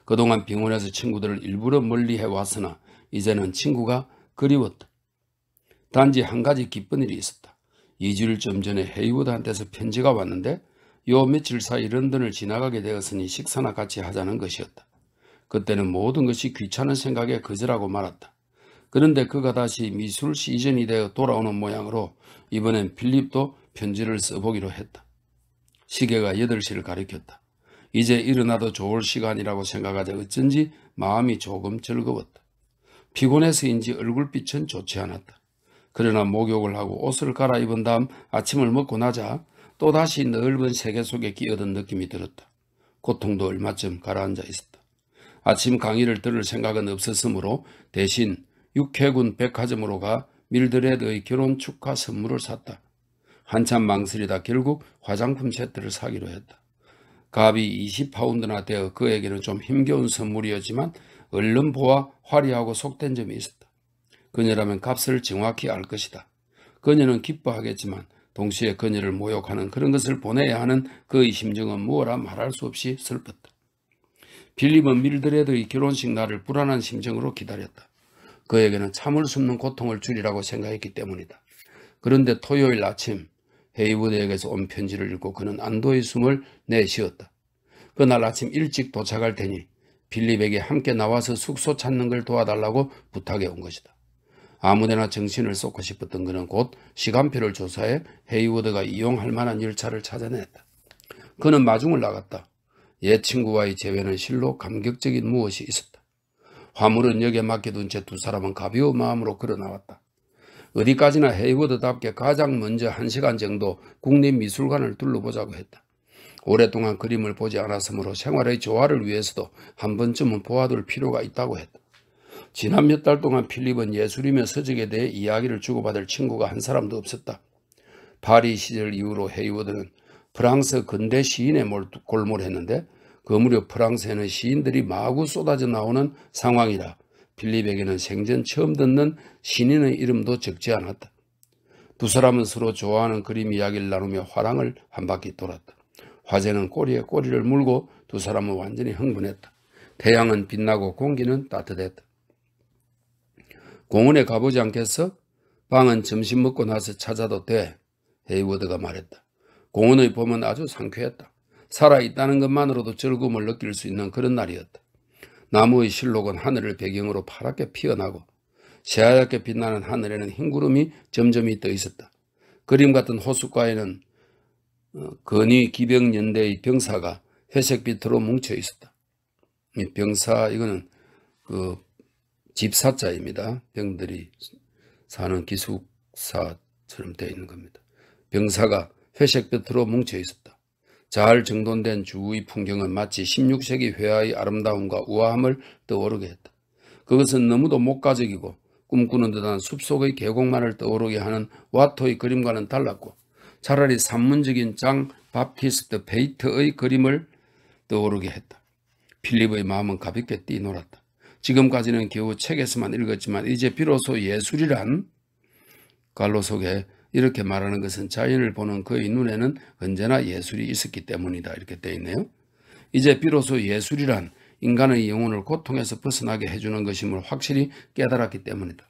그동안 병원에서 친구들을 일부러 멀리해왔으나 이제는 친구가 그리웠다. 단지 한 가지 기쁜 일이 있었다. 2주일쯤 전에 헤이워드한테서 편지가 왔는데 요 며칠 사이 런던을 지나가게 되었으니 식사나 같이 하자는 것이었다. 그때는 모든 것이 귀찮은 생각에 거절하고 말았다. 그런데 그가 다시 미술 시즌이 되어 돌아오는 모양으로 이번엔 필립도 편지를 써보기로 했다. 시계가 8시를 가리켰다. 이제 일어나도 좋을 시간이라고 생각하자 어쩐지 마음이 조금 즐거웠다. 피곤해서인지 얼굴빛은 좋지 않았다. 그러나 목욕을 하고 옷을 갈아입은 다음 아침을 먹고 나자 또다시 넓은 세계 속에 끼어든 느낌이 들었다. 고통도 얼마쯤 가라앉아 있었다. 아침 강의를 들을 생각은 없었으므로 대신 육해군 백화점으로 가 밀드레드의 결혼 축하 선물을 샀다. 한참 망설이다 결국 화장품 세트를 사기로 했다. 값이 20파운드나 되어 그에게는 좀 힘겨운 선물이었지만 얼른 보아 화려하고 속된 점이 있었다. 그녀라면 값을 정확히 알 것이다. 그녀는 기뻐하겠지만 동시에 그녀를 모욕하는 그런 것을 보내야 하는 그의 심정은 무엇라 말할 수 없이 슬펐다. 필립은 밀드레드의 결혼식 날을 불안한 심정으로 기다렸다. 그에게는 참을 수 없는 고통을 주리라고 생각했기 때문이다. 그런데 토요일 아침 헤이워드에게서 온 편지를 읽고 그는 안도의 숨을 내쉬었다. 그날 아침 일찍 도착할 테니 필립에게 함께 나와서 숙소 찾는 걸 도와달라고 부탁해 온 것이다. 아무데나 정신을 쏟고 싶었던 그는 곧 시간표를 조사해 헤이워드가 이용할 만한 열차를 찾아냈다. 그는 마중을 나갔다. 옛 친구와의 재회는 실로 감격적인 무엇이 있었다. 화물은 역에 맡겨둔 채 두 사람은 가벼운 마음으로 걸어나왔다. 어디까지나 헤이워드답게 가장 먼저 1시간 정도 국립미술관을 둘러보자고 했다. 오랫동안 그림을 보지 않았으므로 생활의 조화를 위해서도 한 번쯤은 보아둘 필요가 있다고 했다. 지난 몇 달 동안 필립은 예술이며 서적에 대해 이야기를 주고받을 친구가 한 사람도 없었다. 파리 시절 이후로 헤이워드는 프랑스 근대 시인에 골몰했는데 그 무렵 프랑스에는 시인들이 마구 쏟아져 나오는 상황이라 필립에게는 생전 처음 듣는 신인의 이름도 적지 않았다. 두 사람은 서로 좋아하는 그림 이야기를 나누며 화랑을 한 바퀴 돌았다. 화재는 꼬리에 꼬리를 물고 두 사람은 완전히 흥분했다. 태양은 빛나고 공기는 따뜻했다. 공원에 가보지 않겠어? 방은 점심 먹고 나서 찾아도 돼. 헤이워드가 말했다. 공원의 봄은 아주 상쾌했다. 살아있다는 것만으로도 즐거움을 느낄 수 있는 그런 날이었다. 나무의 실록은 하늘을 배경으로 파랗게 피어나고 새하얗게 빛나는 하늘에는 흰 구름이 점점이 떠 있었다. 그림 같은 호숫가에는 건의기병연대의 병사가 회색빛으로 뭉쳐 있었다. 병사, 이거는 그 집사자입니다. 병들이 사는 기숙사처럼 되어 있는 겁니다. 병사가 회색빛으로 뭉쳐 있었다. 잘 정돈된 주의 풍경은 마치 16세기 회화의 아름다움과 우아함을 떠오르게 했다. 그것은 너무도 목가적이고 꿈꾸는 듯한 숲속의 계곡만을 떠오르게 하는 와토의 그림과는 달랐고 차라리 산문적인 장 바티스트 페이트의 그림을 떠오르게 했다. 필립의 마음은 가볍게 뛰놀았다. 지금까지는 겨우 책에서만 읽었지만 이제 비로소 예술이란 갈로 속에 이렇게 말하는 것은 자연을 보는 그의 눈에는 언제나 예술이 있었기 때문이다. 이렇게 되어 있네요. 이제 비로소 예술이란 인간의 영혼을 고통에서 벗어나게 해주는 것임을 확실히 깨달았기 때문이다.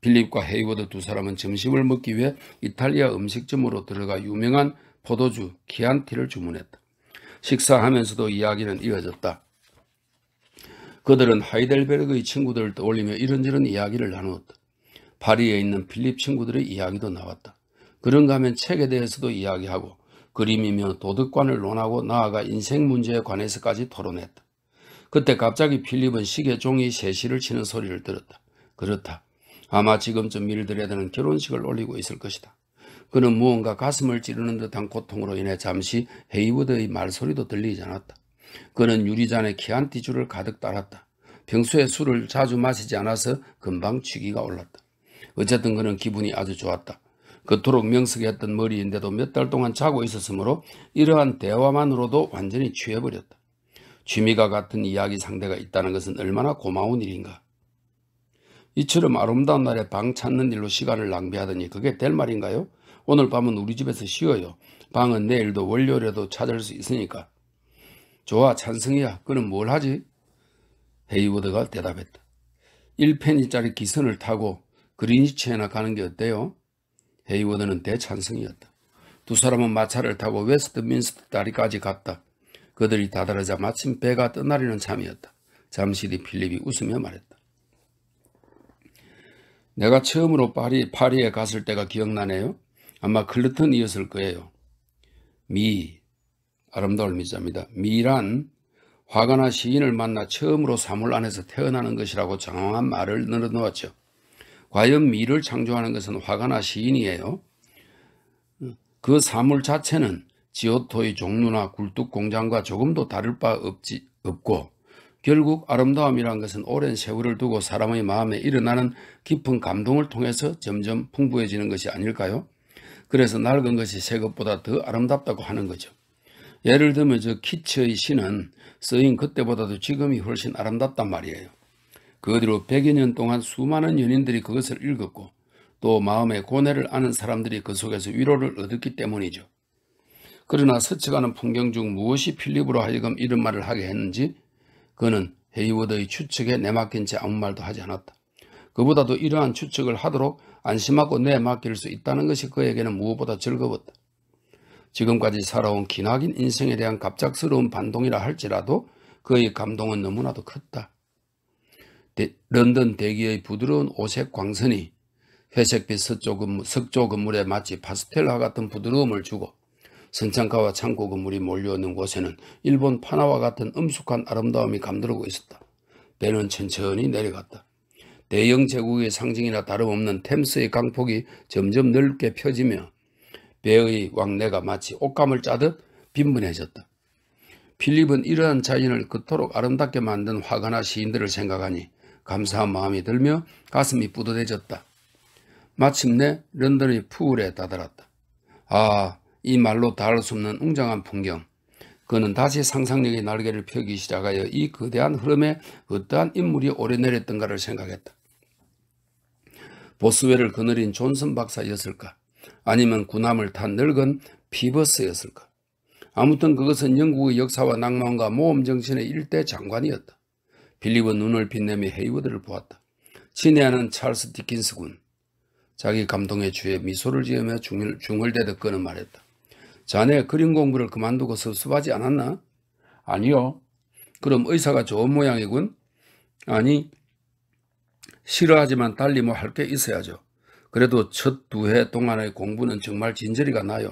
필립과 헤이워드 두 사람은 점심을 먹기 위해 이탈리아 음식점으로 들어가 유명한 포도주 키안티를 주문했다. 식사하면서도 이야기는 이어졌다. 그들은 하이델베르크의 친구들을 떠올리며 이런저런 이야기를 나누었다. 파리에 있는 필립 친구들의 이야기도 나왔다. 그런가 하면 책에 대해서도 이야기하고 그림이며 도덕관을 논하고 나아가 인생 문제에 관해서까지 토론했다. 그때 갑자기 필립은 시계 종이 3시를 치는 소리를 들었다. 그렇다. 아마 지금쯤 밀드레드는 결혼식을 올리고 있을 것이다. 그는 무언가 가슴을 찌르는 듯한 고통으로 인해 잠시 헤이워드의 말소리도 들리지 않았다. 그는 유리잔에 키안티주를 가득 따랐다. 평소에 술을 자주 마시지 않아서 금방 취기가 올랐다. 어쨌든 그는 기분이 아주 좋았다. 그토록 명석했던 머리인데도 몇 달 동안 자고 있었으므로 이러한 대화만으로도 완전히 취해버렸다. 취미가 같은 이야기 상대가 있다는 것은 얼마나 고마운 일인가. 이처럼 아름다운 날에 방 찾는 일로 시간을 낭비하더니 그게 될 말인가요? 오늘 밤은 우리 집에서 쉬어요. 방은 내일도 월요일에도 찾을 수 있으니까. 좋아, 찬성이야. 그는 뭘 하지? 헤이워드가 대답했다. 1페니짜리 기선을 타고 그린위치에나 가는 게 어때요? 헤이워드는 대찬성이었다. 두 사람은 마차를 타고 웨스트민스터 다리까지 갔다. 그들이 다다르자 마침 배가 떠나려는 참이었다. 잠시 뒤 필립이 웃으며 말했다. 내가 처음으로 파리에 갔을 때가 기억나네요. 아마 클루튼이었을 거예요. 미, 아름다운 미자입니다. 미란 화가나 시인을 만나 처음으로 사물 안에서 태어나는 것이라고 장황한 말을 늘어놓았죠. 과연 미를 창조하는 것은 화가나 시인이에요. 그 사물 자체는 지오토의 종류나 굴뚝 공장과 조금도 다를 바 없고 결국 아름다움이란 것은 오랜 세월을 두고 사람의 마음에 일어나는 깊은 감동을 통해서 점점 풍부해지는 것이 아닐까요? 그래서 낡은 것이 새 것보다 더 아름답다고 하는 거죠. 예를 들면 저 키츠의 시는 쓰인 그때보다도 지금이 훨씬 아름답단 말이에요. 그 뒤로 100여 년 동안 수많은 연인들이 그것을 읽었고 또 마음의 고뇌를 아는 사람들이 그 속에서 위로를 얻었기 때문이죠. 그러나 스쳐가는 풍경 중 무엇이 필립으로 하여금 이런 말을 하게 했는지 그는 헤이워드의 추측에 내맡긴 채 아무 말도 하지 않았다. 그보다도 이러한 추측을 하도록 안심하고 내맡길 수 있다는 것이 그에게는 무엇보다 즐거웠다. 지금까지 살아온 기나긴 인생에 대한 갑작스러운 반동이라 할지라도 그의 감동은 너무나도 컸다. 런던 대기의 부드러운 오색 광선이 회색빛 석조 건물에 마치 파스텔화 같은 부드러움을 주고 선창가와 창고 건물이 몰려오는 곳에는 일본 판화와 같은 엄숙한 아름다움이 감돌고 있었다. 배는 천천히 내려갔다. 대영 제국의 상징이나 다름없는 템스의 강폭이 점점 넓게 펴지며 배의 왕래가 마치 옷감을 짜듯 빈번해졌다. 필립은 이러한 자연을 그토록 아름답게 만든 화가나 시인들을 생각하니 감사한 마음이 들며 가슴이 뿌듯해졌다. 마침내 런던의 풀에 다다랐다. 아, 이 말로 닿을 수 없는 웅장한 풍경. 그는 다시 상상력의 날개를 펴기 시작하여 이 거대한 흐름에 어떠한 인물이 오려내렸던가를 생각했다. 보스웰을 거느린 존슨 박사였을까? 아니면 군함을 탄 늙은 피버스였을까? 아무튼 그것은 영국의 역사와 낭만과 모험정신의 일대 장관이었다. 빌립은 눈을 빛내며 헤이워드를 보았다. 친애하는 찰스 디킨스군. 자기 감동에 취해 미소를 지으며 중얼대듯 그는 말했다. 자네 그림 공부를 그만두고 섭섭하지 않았나? 아니요. 그럼 의사가 좋은 모양이군? 아니, 싫어하지만 달리 뭐 할 게 있어야죠. 그래도 첫 2해 동안의 공부는 정말 진저리가 나요.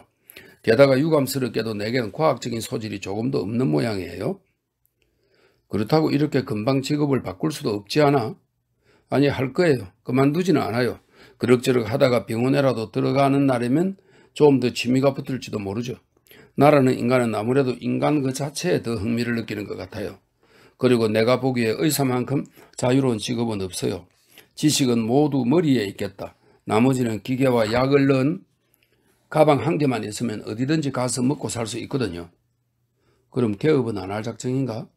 게다가 유감스럽게도 내겐 과학적인 소질이 조금도 없는 모양이에요. 그렇다고 이렇게 금방 직업을 바꿀 수도 없지 않아? 아니, 할 거예요. 그만두지는 않아요. 그럭저럭 하다가 병원에라도 들어가는 날이면 좀 더 취미가 붙을지도 모르죠. 나라는 인간은 아무래도 인간 그 자체에 더 흥미를 느끼는 것 같아요. 그리고 내가 보기에 의사만큼 자유로운 직업은 없어요. 지식은 모두 머리에 있겠다. 나머지는 기계와 약을 넣은 가방 한 개만 있으면 어디든지 가서 먹고 살 수 있거든요. 그럼 개업은 안 할 작정인가?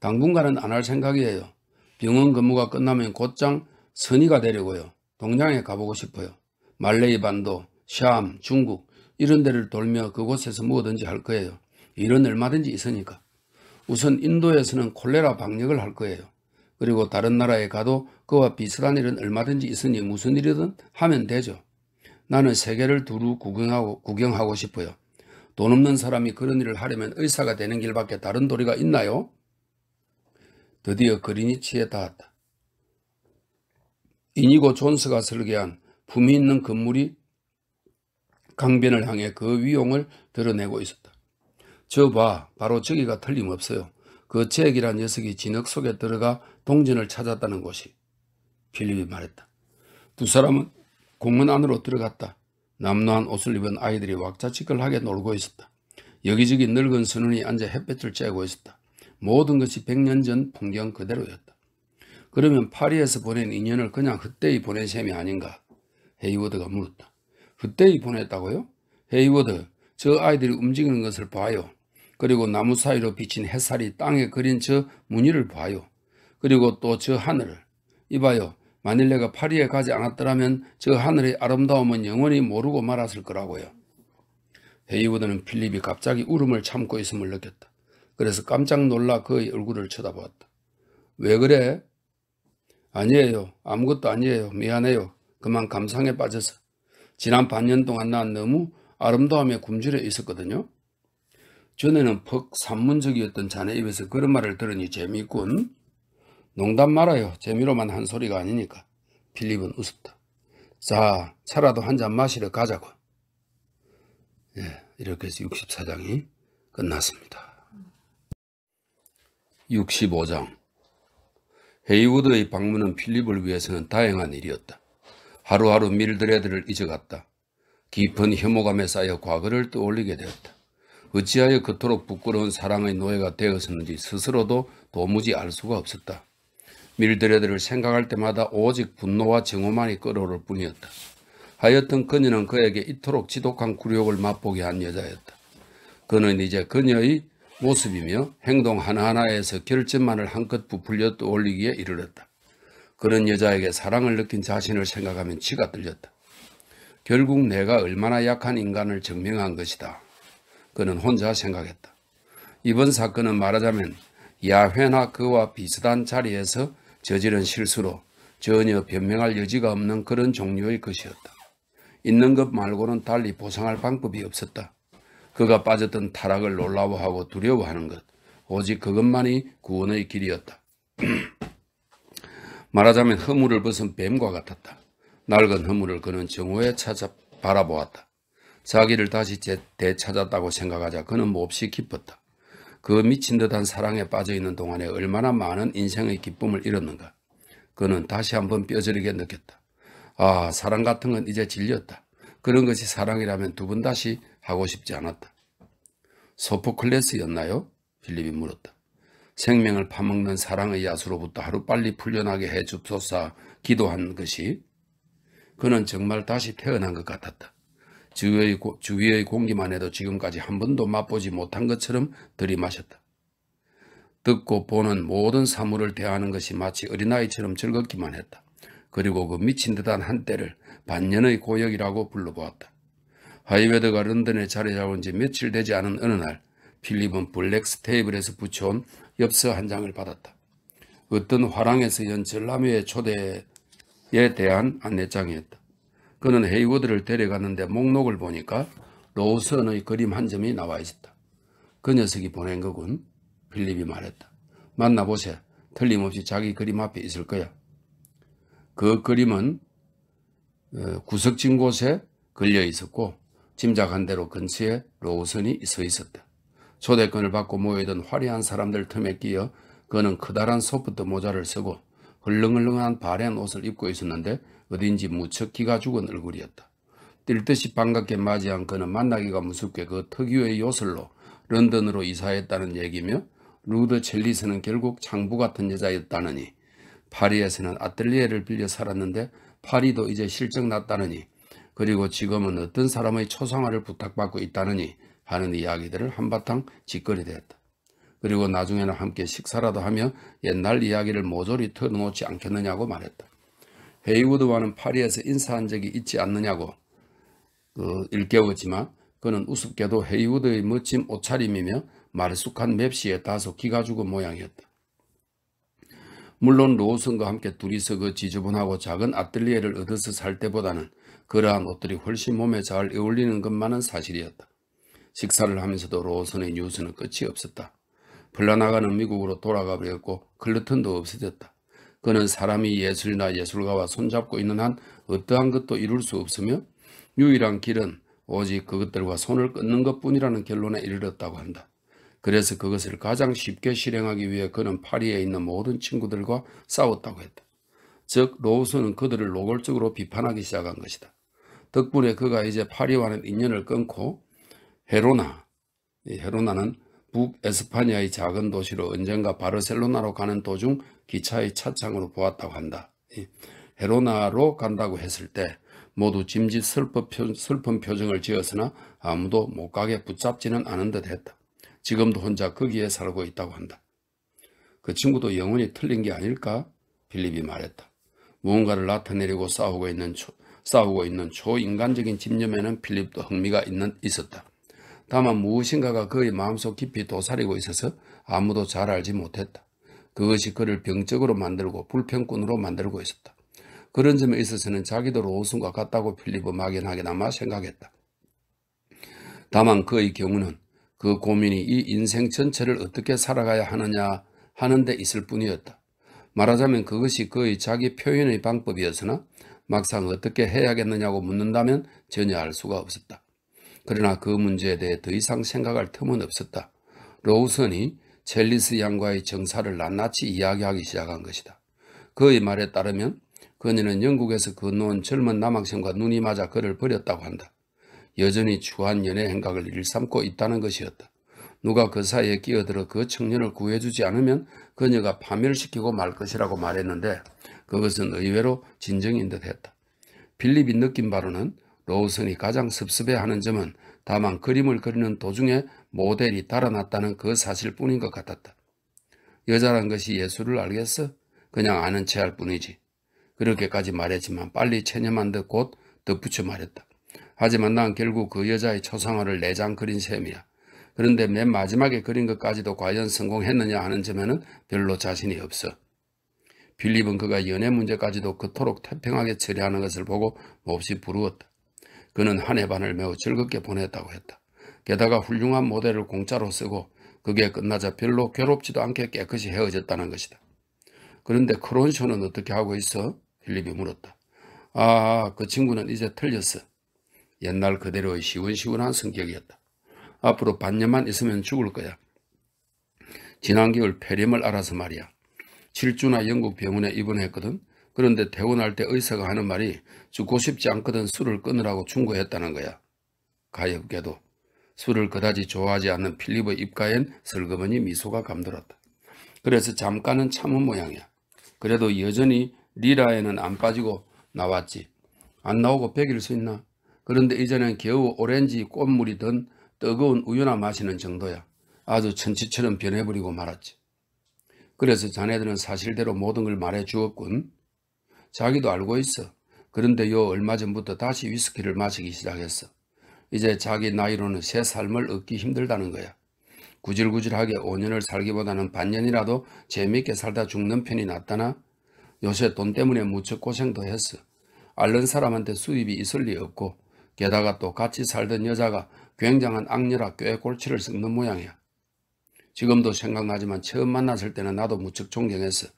당분간은 안 할 생각이에요. 병원 근무가 끝나면 곧장 선의가 되려고요. 동양에 가보고 싶어요. 말레이반도, 샴, 중국 이런 데를 돌며 그곳에서 뭐든지 할 거예요. 일은 얼마든지 있으니까. 우선 인도에서는 콜레라 방역을 할 거예요. 그리고 다른 나라에 가도 그와 비슷한 일은 얼마든지 있으니 무슨 일이든 하면 되죠. 나는 세계를 두루 구경하고 싶어요. 돈 없는 사람이 그런 일을 하려면 의사가 되는 길밖에 다른 도리가 있나요? 드디어 그리니치에 닿았다. 이니고 존스가 설계한 품이 있는 건물이 강변을 향해 그 위용을 드러내고 있었다. 저 봐, 바로 저기가 틀림없어요. 그 잭이란 녀석이 진흙 속에 들어가 동전을 찾았다는 것이. 필립이 말했다. 두 사람은 공원 안으로 들어갔다. 남노한 옷을 입은 아이들이 왁자지껄하게 놀고 있었다. 여기저기 늙은 선원이 앉아 햇볕을 쬐고 있었다. 모든 것이 100년 전 풍경 그대로였다. 그러면 파리에서 보낸 인연을 그냥 헛되이 보낸 셈이 아닌가? 헤이워드가 물었다. 헛되이 보냈다고요? 헤이워드, 저 아이들이 움직이는 것을 봐요. 그리고 나무 사이로 비친 햇살이 땅에 그린 저 무늬를 봐요. 그리고 또 저 하늘을. 이봐요. 만일 내가 파리에 가지 않았더라면 저 하늘의 아름다움은 영원히 모르고 말았을 거라고요. 헤이워드는 필립이 갑자기 울음을 참고 있음을 느꼈다. 그래서 깜짝 놀라 그의 얼굴을 쳐다보았다. 왜 그래? 아니에요. 아무것도 아니에요. 미안해요. 그만 감상에 빠져서. 지난 반년 동안 난 너무 아름다움에 굶주려 있었거든요. 전에는 퍽 산문적이었던 자네 입에서 그런 말을 들으니 재미있군. 농담 말아요. 재미로만 한 소리가 아니니까. 필립은 웃었다. 자, 차라도 한 잔 마시러 가자고. 예, 이렇게 해서 64장이 끝났습니다. 65장. 헤이워드의 방문은 필립을 위해서는 다행한 일이었다. 하루하루 밀드레드를 잊어갔다. 깊은 혐오감에 쌓여 과거를 떠올리게 되었다. 어찌하여 그토록 부끄러운 사랑의 노예가 되었는지 스스로도 도무지 알 수가 없었다. 밀드레드를 생각할 때마다 오직 분노와 증오만이 끓어오를 뿐이었다. 하여튼 그녀는 그에게 이토록 지독한 굴욕을 맛보게 한 여자였다. 그는 이제 그녀의 모습이며 행동 하나하나에서 결점만을 한껏 부풀려 떠올리기에 이르렀다. 그런 여자에게 사랑을 느낀 자신을 생각하면 치가 떨렸다. 결국 내가 얼마나 약한 인간을 증명한 것이다. 그는 혼자 생각했다. 이번 사건은 말하자면 야훼나 그와 비슷한 자리에서 저지른 실수로 전혀 변명할 여지가 없는 그런 종류의 것이었다. 있는 것 말고는 달리 보상할 방법이 없었다. 그가 빠졌던 타락을 놀라워하고 두려워하는 것, 오직 그것만이 구원의 길이었다. 말하자면 허물을 벗은 뱀과 같았다. 낡은 허물을 그는 정오에 찾아 바라보았다. 자기를 다시 되찾았다고 생각하자 그는 몹시 기뻤다. 그 미친 듯한 사랑에 빠져있는 동안에 얼마나 많은 인생의 기쁨을 잃었는가. 그는 다시 한번 뼈저리게 느꼈다. 아, 사랑 같은 건 이제 질렸다. 그런 것이 사랑이라면 두 번 다시 하고 싶지 않았다. 소포클레스였나요? 필립이 물었다. 생명을 파먹는 사랑의 야수로부터 하루빨리 풀려나게 해주소서 기도한 것이. 그는 정말 다시 태어난 것 같았다. 주위의 공기만 해도 지금까지 한 번도 맛보지 못한 것처럼 들이마셨다. 듣고 보는 모든 사물을 대하는 것이 마치 어린아이처럼 즐겁기만 했다. 그리고 그 미친 듯한 한때를 반년의 고역이라고 불러보았다. 하이웨드가 런던에 자리 잡은 지 며칠 되지 않은 어느 날 필립은 블랙스 테이블에서 붙여온 엽서 한 장을 받았다. 어떤 화랑에서 연 전람회의 초대에 대한 안내장이었다. 그는 헤이워드를 데려갔는데 목록을 보니까 로우선의 그림 한 점이 나와 있었다. 그 녀석이 보낸 거군. 필립이 말했다. 만나보세. 틀림없이 자기 그림 앞에 있을 거야. 그 그림은 구석진 곳에 걸려 있었고 짐작한 대로 근처에 로우선이 서 있었다. 초대권을 받고 모여있던 화려한 사람들 틈에 끼어 그는 커다란 소프트 모자를 쓰고 흘렁흘렁한 바랜 옷을 입고 있었는데 어딘지 무척 기가 죽은 얼굴이었다. 뛸 듯이 반갑게 맞이한 그는 만나기가 무섭게 그 특유의 요술로 런던으로 이사했다는 얘기며 루드 첼리스는 결국 장부 같은 여자였다느니 파리에서는 아틀리에를 빌려 살았는데 파리도 이제 실적 났다느니 그리고 지금은 어떤 사람의 초상화를 부탁받고 있다느니 하는 이야기들을 한바탕 짓거리되었다. 그리고 나중에는 함께 식사라도 하며 옛날 이야기를 모조리 터놓지 않겠느냐고 말했다. 헤이워드와는 파리에서 인사한 적이 있지 않느냐고 일깨웠지만 그는 우습게도 헤이워드의 멋진 옷차림이며 말쑥한 맵시에 다소 기가 죽은 모양이었다. 물론 로우슨과 함께 둘이서 그 지저분하고 작은 아틀리에를 얻어서 살 때보다는 그러한 옷들이 훨씬 몸에 잘 어울리는 것만은 사실이었다. 식사를 하면서도 로우슨의 뉴스는 끝이 없었다. 풀려나가는 미국으로 돌아가 버렸고 클루턴도 없어졌다. 그는 사람이 예술이나 예술가와 손잡고 있는 한 어떠한 것도 이룰 수 없으며 유일한 길은 오직 그것들과 손을 끊는 것뿐이라는 결론에 이르렀다고 한다. 그래서 그것을 가장 쉽게 실행하기 위해 그는 파리에 있는 모든 친구들과 싸웠다고 했다. 즉 로우스는 그들을 노골적으로 비판하기 시작한 것이다. 덕분에 그가 이제 파리와는 인연을 끊고 헤로나, 이 헤로나는 북에스파냐의 작은 도시로 언젠가 바르셀로나로 가는 도중 기차의 차창으로 보았다고 한다. 헤로나로 간다고 했을 때 모두 짐짓 슬픈 표정을 지었으나 아무도 못 가게 붙잡지는 않은 듯 했다. 지금도 혼자 거기에 살고 있다고 한다. 그 친구도 영혼이 틀린 게 아닐까? 필립이 말했다. 무언가를 나타내려고 싸우고 있는 초인간적인 집념에는 필립도 흥미가 있었다. 다만 무엇인가가 그의 마음속 깊이 도사리고 있어서 아무도 잘 알지 못했다. 그것이 그를 병적으로 만들고 불평꾼으로 만들고 있었다. 그런 점에 있어서는 자기도 로우슨과 같다고 필립은 막연하게나마 생각했다. 다만 그의 경우는 그 고민이 이 인생 전체를 어떻게 살아가야 하느냐 하는 데 있을 뿐이었다. 말하자면 그것이 그의 자기 표현의 방법이었으나 막상 어떻게 해야겠느냐고 묻는다면 전혀 알 수가 없었다. 그러나 그 문제에 대해 더 이상 생각할 틈은 없었다. 로우슨이 첼리스 양과의 정사를 낱낱이 이야기하기 시작한 것이다. 그의 말에 따르면 그녀는 영국에서 건너온 젊은 남학생과 눈이 맞아 그를 버렸다고 한다. 여전히 추한 연애 행각을 일삼고 있다는 것이었다. 누가 그 사이에 끼어들어 그 청년을 구해주지 않으면 그녀가 파멸시키고 말 것이라고 말했는데 그것은 의외로 진정인 듯 했다. 필립이 느낀 바로는 로우슨이 가장 섭섭해하는 점은 다만 그림을 그리는 도중에 모델이 달아났다는 그 사실뿐인 것 같았다. 여자란 것이 예술을 알겠어? 그냥 아는 채 할 뿐이지. 그렇게까지 말했지만 빨리 체념한 듯 곧 덧붙여 말했다. 하지만 난 결국 그 여자의 초상화를 4장 그린 셈이야. 그런데 맨 마지막에 그린 것까지도 과연 성공했느냐 하는 점에는 별로 자신이 없어. 필립은 그가 연애 문제까지도 그토록 태평하게 처리하는 것을 보고 몹시 부러웠다. 그는 한 해 반을 매우 즐겁게 보냈다고 했다. 게다가 훌륭한 모델을 공짜로 쓰고 그게 끝나자 별로 괴롭지도 않게 깨끗이 헤어졌다는 것이다. 그런데 크론쇼는 어떻게 하고 있어? 필립이 물었다. 아, 그 친구는 이제 틀렸어. 옛날 그대로의 시원시원한 성격이었다. 앞으로 반년만 있으면 죽을 거야. 지난 겨울 폐렴을 앓아서 말이야. 7주나 영국 병원에 입원했거든. 그런데 퇴원할 때 의사가 하는 말이 죽고 싶지 않거든 술을 끊으라고 충고했다는 거야. 가엾게도 술을 그다지 좋아하지 않는 필립의 입가엔 슬그머니 미소가 감돌았다. 그래서 잠깐은 참은 모양이야. 그래도 여전히 리라에는 안 빠지고 나왔지. 안 나오고 베길 수 있나? 그런데 이제는 겨우 오렌지 꽃물이 든 뜨거운 우유나 마시는 정도야. 아주 천치처럼 변해버리고 말았지. 그래서 자네들은 사실대로 모든 걸 말해 주었군. 자기도 알고 있어. 그런데 요 얼마 전부터 다시 위스키를 마시기 시작했어. 이제 자기 나이로는 새 삶을 얻기 힘들다는 거야. 구질구질하게 5년을 살기보다는 반년이라도 재미있게 살다 죽는 편이 낫다나? 요새 돈 때문에 무척 고생도 했어. 앓는 사람한테 수입이 있을 리 없고 게다가 또 같이 살던 여자가 굉장한 악녀라 꽤 골치를 썩는 모양이야. 지금도 생각나지만 처음 만났을 때는 나도 무척 존경했어.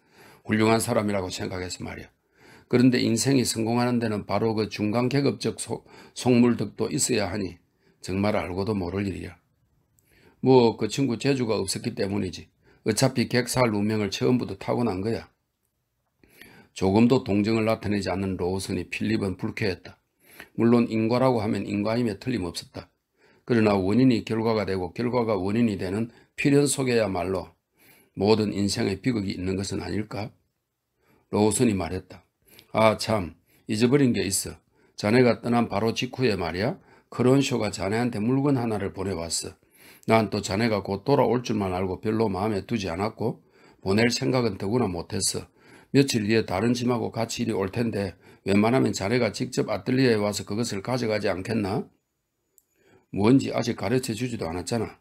훌륭한 사람이라고 생각했어 말이야. 그런데 인생이 성공하는 데는 바로 그 중간계급적 속물덕도 있어야 하니 정말 알고도 모를 일이야. 뭐 그 친구 재주가 없었기 때문이지. 어차피 객살 운명을 처음부터 타고난 거야. 조금도 동정을 나타내지 않는 로우슨이 필립은 불쾌했다. 물론 인과라고 하면 인과임에 틀림없었다. 그러나 원인이 결과가 되고 결과가 원인이 되는 필연 속에야말로 모든 인생의 비극이 있는 것은 아닐까? 로우슨이 말했다. 아 참, 잊어버린 게 있어. 자네가 떠난 바로 직후에 말이야. 크론쇼가 자네한테 물건 하나를 보내왔어. 난 또 자네가 곧 돌아올 줄만 알고 별로 마음에 두지 않았고 보낼 생각은 더구나 못했어. 며칠 뒤에 다른 짐하고 같이 이리 올 텐데 웬만하면 자네가 직접 아틀리에에 와서 그것을 가져가지 않겠나? 뭔지 아직 가르쳐주지도 않았잖아.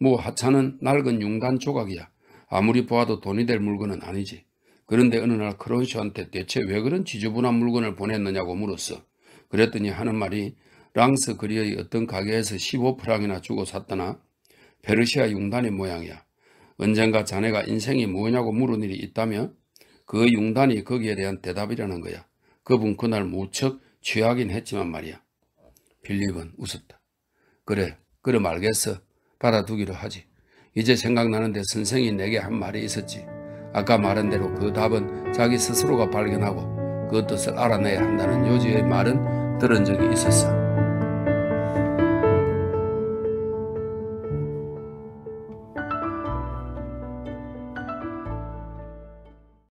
뭐 하찮은 낡은 융단 조각이야. 아무리 보아도 돈이 될 물건은 아니지. 그런데 어느 날 크론쇼한테 대체 왜 그런 지저분한 물건을 보냈느냐고 물었어. 그랬더니 하는 말이 랑스 거리의 어떤 가게에서 15프랑이나 주고 샀더나 페르시아 융단의 모양이야. 언젠가 자네가 인생이 뭐냐고 물은 일이 있다며 그 융단이 거기에 대한 대답이라는 거야. 그분 그날 무척 취하긴 했지만 말이야. 필립은 웃었다. 그래, 그럼 알겠어. 받아두기로 하지. 이제 생각나는데 선생이 내게 한 말이 있었지. 아까 말한 대로 그 답은 자기 스스로가 발견하고 그 뜻을 알아내야 한다는 요지의 말은 들은 적이 있었어.